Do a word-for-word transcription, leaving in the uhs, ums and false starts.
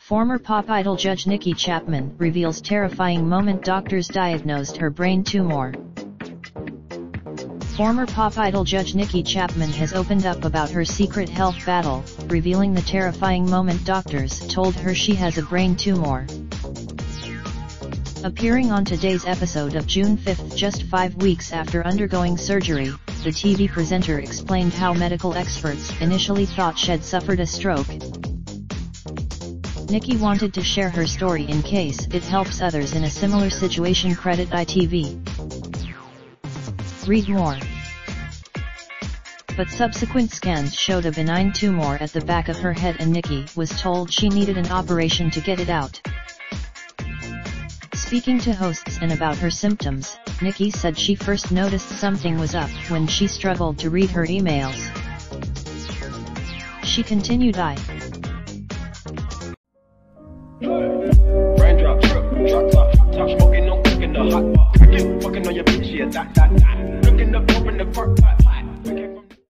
Former Pop Idol judge Nicki Chapman reveals terrifying moment doctors diagnosed her brain tumor. Former Pop Idol judge Nicki Chapman has opened up about her secret health battle, revealing the terrifying moment doctors told her she has a brain tumor. Appearing on today's episode of June fifth, just five weeks after undergoing surgery, the T V presenter explained how medical experts initially thought she'd suffered a stroke. Nicki wanted to share her story in case it helps others in a similar situation. Credit I T V. Read more. But subsequent scans showed a benign tumor at the back of her head, and Nicki was told she needed an operation to get it out. Speaking to hosts and about her symptoms, Nicki said she first noticed something was up when she struggled to read her emails. She continued, I Raindrop, drip, drop top, top smoking, no cooking, the hot pot. Fucking on your bitch, yeah, that, that, that. Looking up, open the park.